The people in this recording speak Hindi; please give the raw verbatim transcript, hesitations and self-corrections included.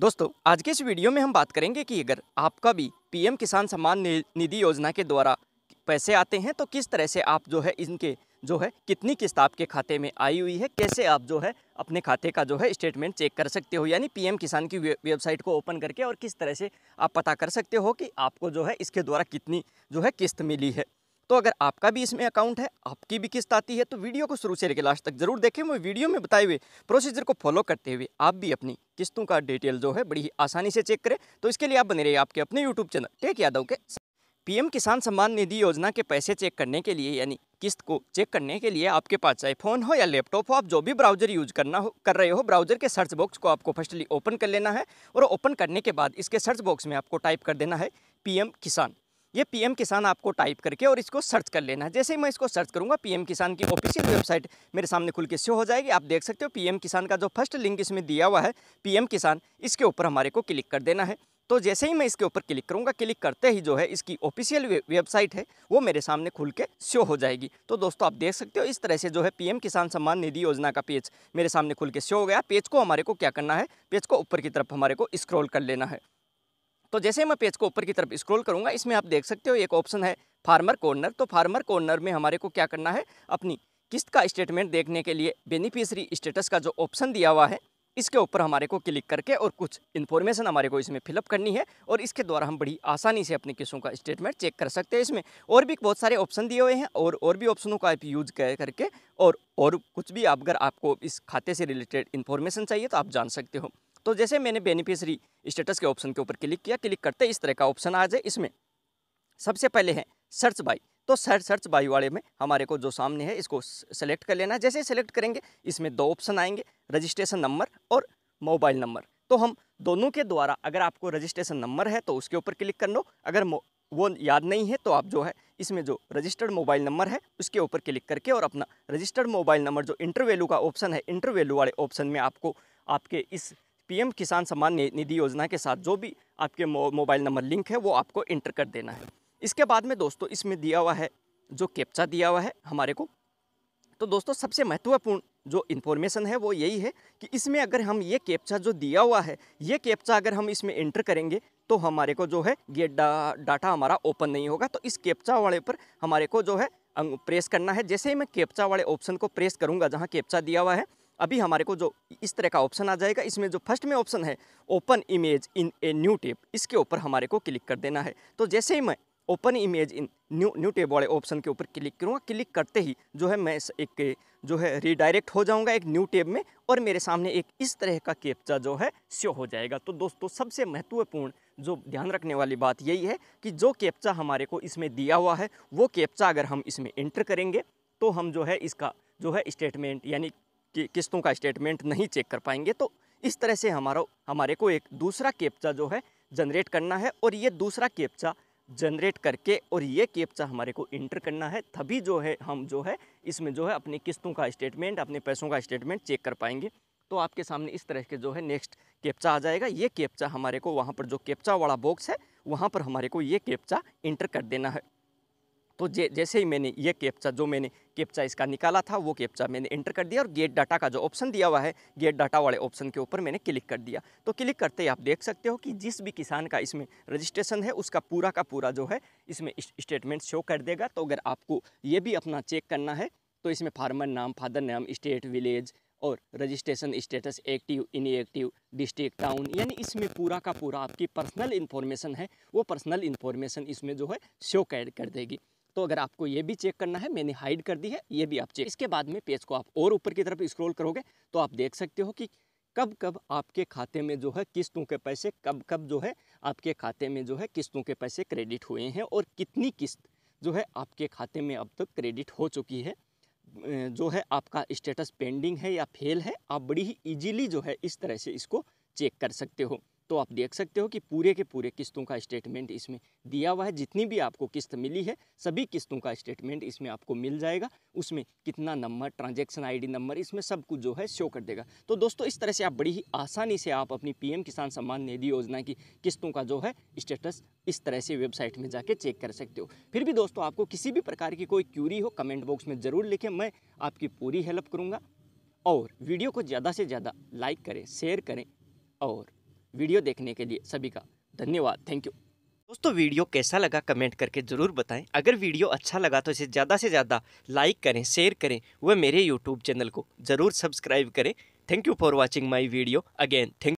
दोस्तों आज के इस वीडियो में हम बात करेंगे कि अगर आपका भी पीएम किसान सम्मान निधि योजना के द्वारा पैसे आते हैं तो किस तरह से आप जो है इनके जो है कितनी किस्त आपके खाते में आई हुई है, कैसे आप जो है अपने खाते का जो है स्टेटमेंट चेक कर सकते हो, यानी पीएम किसान की वेबसाइट को ओपन करके, और किस तरह से आप पता कर सकते हो कि आपको जो है इसके द्वारा कितनी जो है किस्त मिली है। तो अगर आपका भी इसमें अकाउंट है, आपकी भी किस्त आती है, तो वीडियो को शुरू से लेकर लास्ट तक जरूर देखें। मैं वीडियो में बताए हुए प्रोसीजर को फॉलो करते हुए आप भी अपनी किस्तों का डिटेल जो है बड़ी ही आसानी से चेक करें। तो इसके लिए आप बने रहिए आपके अपने यूट्यूब चैनल टेक यादव के। पीएम किसान सम्मान निधि योजना के पैसे चेक करने के लिए, यानी किस्त को चेक करने के लिए, आपके पास चाहे फ़ोन हो या लैपटॉप हो, आप जो भी ब्राउज़र यूज करना हो कर रहे हो, ब्राउज़र के सर्च बॉक्स को आपको फर्स्टली ओपन कर लेना है। और ओपन करने के बाद इसके सर्च बॉक्स में आपको टाइप कर देना है पीएम किसान। ये पीएम किसान आपको टाइप करके और इसको सर्च कर लेना है। जैसे ही मैं इसको सर्च करूँगा, पीएम किसान की ऑफिशियल वेबसाइट मेरे सामने खुल के शो हो जाएगी। आप देख सकते हो पीएम किसान का जो फर्स्ट लिंक इसमें दिया हुआ है, पीएम किसान, इसके ऊपर हमारे को क्लिक कर देना है। तो जैसे ही मैं इसके ऊपर क्लिक करूंगा, क्लिक करते ही जो है इसकी ऑफिशियल वेबसाइट है वो मेरे सामने खुल के शो हो जाएगी। तो दोस्तों आप देख सकते हो इस तरह से जो है पीएम किसान सम्मान निधि योजना का पेज मेरे सामने खुल के शो हो गया। पेज को हमारे को क्या करना है, पेज को ऊपर की तरफ हमारे को स्क्रॉल कर लेना है। तो जैसे मैं पेज को ऊपर की तरफ स्क्रॉल करूँगा, इसमें आप देख सकते हो एक ऑप्शन है फार्मर कॉर्नर। तो फार्मर कॉर्नर में हमारे को क्या करना है, अपनी किस्त का स्टेटमेंट देखने के लिए बेनिफिशियरी स्टेटस का जो ऑप्शन दिया हुआ है इसके ऊपर हमारे को क्लिक करके और कुछ इन्फॉर्मेशन हमारे को इसमें फिलअप करनी है, और इसके द्वारा हम बड़ी आसानी से अपनी किस्तों का स्टेटमेंट चेक कर सकते हैं। इसमें और भी बहुत सारे ऑप्शन दिए हुए हैं, और और भी ऑप्शनों का आप यूज करके और और कुछ भी आप, अगर आपको इस खाते से रिलेटेड इन्फॉर्मेशन चाहिए तो आप जान सकते हो। तो जैसे मैंने बेनिफिशियरी स्टेटस के ऑप्शन के ऊपर क्लिक किया, क्लिक करते इस तरह का ऑप्शन आ जाए। इसमें सबसे पहले है सर्च बाय। तो सर्च सर्च बाय वाले में हमारे को जो सामने है इसको सेलेक्ट कर लेना है। जैसे सेलेक्ट करेंगे इसमें दो ऑप्शन आएंगे, रजिस्ट्रेशन नंबर और मोबाइल नंबर। तो हम दोनों के द्वारा, अगर आपको रजिस्ट्रेशन नंबर है तो उसके ऊपर क्लिक कर लो, अगर वो याद नहीं है तो आप जो है इसमें जो रजिस्टर्ड मोबाइल नंबर है उसके ऊपर क्लिक करके और अपना रजिस्टर्ड मोबाइल नंबर, जो इंटरवैल्यू का ऑप्शन है, इंटरवैल्यू वाले ऑप्शन में आपको आपके इस पीएम किसान सम्मान निधि योजना के साथ जो भी आपके मोबाइल नंबर लिंक है वो आपको इंटर कर देना है। इसके बाद में दोस्तों इसमें दिया हुआ है जो कैप्चा दिया हुआ है हमारे को। तो दोस्तों सबसे महत्वपूर्ण जो इन्फॉर्मेशन है वो यही है कि इसमें अगर हम ये कैप्चा जो दिया हुआ है, ये कैप्चा अगर हम इसमें एंटर करेंगे तो हमारे को जो है ये डा, डाटा हमारा ओपन नहीं होगा। तो इस कैप्चा वाले पर हमारे को जो है प्रेस करना है। जैसे ही मैं कैप्चा वाले ऑप्शन को प्रेस करूँगा जहाँ कैप्चा दिया हुआ है, अभी हमारे को जो इस तरह का ऑप्शन आ जाएगा। इसमें जो फर्स्ट में ऑप्शन है open image in a new tab, इसके ऊपर हमारे को क्लिक कर देना है। तो जैसे ही मैं open image in new new tab वाले ऑप्शन के ऊपर क्लिक करूँगा, क्लिक करते ही जो है मैं एक जो है रिडायरेक्ट हो जाऊँगा एक न्यू टैब में, और मेरे सामने एक इस तरह का कैप्चा जो है शो हो जाएगा। तो दोस्तों सबसे महत्वपूर्ण जो ध्यान रखने वाली बात यही है कि जो कैप्चा हमारे को इसमें दिया हुआ है वो कैप्चा अगर हम इसमें एंटर करेंगे तो हम जो है इसका जो है स्टेटमेंट, यानी कि किस्तों का स्टेटमेंट नहीं चेक कर पाएंगे। तो इस तरह से हमारा हमारे को एक दूसरा कैप्चा जो है जनरेट करना है, और ये दूसरा कैप्चा जनरेट करके और ये कैप्चा हमारे को इंटर करना है, तभी जो है हम जो है इसमें जो है अपनी किस्तों का स्टेटमेंट, अपने पैसों का स्टेटमेंट चेक कर पाएंगे। तो आपके सामने इस तरह के जो है नेक्स्ट कैप्चा आ जाएगा। ये कैप्चा हमारे को वहाँ पर जो कैप्चा वाला बॉक्स है वहाँ पर हमारे को ये कैप्चा इंटर कर देना है। तो जे, जैसे ही मैंने ये कैप्चा, जो मैंने कैप्चा इसका निकाला था वो कैप्चा मैंने एंटर कर दिया, और गेट डाटा का जो ऑप्शन दिया हुआ है गेट डाटा वाले ऑप्शन के ऊपर मैंने क्लिक कर दिया। तो क्लिक करते ही आप देख सकते हो कि जिस भी किसान का इसमें रजिस्ट्रेशन है उसका पूरा का पूरा जो है इसमें स्टेटमेंट शो कर देगा। तो अगर आपको ये भी अपना चेक करना है तो इसमें फार्मर नाम, फादर नाम, स्टेट, विलेज और registration status, active, inactive, district, town, यानी इसमें पूरा का पूरा आपकी पर्सनल इन्फॉर्मेशन है वो पर्सनल इन्फॉर्मेशन इसमें जो है शो कर देगी। तो अगर आपको ये भी चेक करना है, मैंने हाइड कर दी है, ये भी आप चेक। इसके बाद में पेज को आप और ऊपर की तरफ स्क्रॉल करोगे तो आप देख सकते हो कि कब कब आपके खाते में जो है किस्तों के पैसे, कब कब जो है आपके खाते में जो है किस्तों के पैसे क्रेडिट हुए हैं, और कितनी किस्त जो है आपके खाते में अब तक क्रेडिट हो चुकी है, जो है आपका स्टेटस पेंडिंग है या फेल है। आप बड़ी ही ईजीली जो है इस तरह से इसको चेक कर सकते हो। तो आप देख सकते हो कि पूरे के पूरे किस्तों का स्टेटमेंट इसमें दिया हुआ है। जितनी भी आपको किस्त मिली है सभी किस्तों का स्टेटमेंट इसमें आपको मिल जाएगा। उसमें कितना नंबर, ट्रांजैक्शन आईडी नंबर, इसमें सब कुछ जो है शो कर देगा। तो दोस्तों इस तरह से आप बड़ी ही आसानी से आप अपनी पीएम किसान सम्मान निधि योजना की किस्तों का जो है स्टेटस इस तरह से वेबसाइट में जाके चेक कर सकते हो। फिर भी दोस्तों आपको किसी भी प्रकार की कोई क्यूरी हो कमेंट बॉक्स में ज़रूर लिखें, मैं आपकी पूरी हेल्प करूँगा। और वीडियो को ज़्यादा से ज़्यादा लाइक करें, शेयर करें, और वीडियो देखने के लिए सभी का धन्यवाद, थैंक यू। दोस्तों वीडियो कैसा लगा कमेंट करके ज़रूर बताएं। अगर वीडियो अच्छा लगा तो इसे ज़्यादा से ज़्यादा लाइक करें, शेयर करें व मेरे यूट्यूब चैनल को ज़रूर सब्सक्राइब करें। Thank you for watching my video again. Thank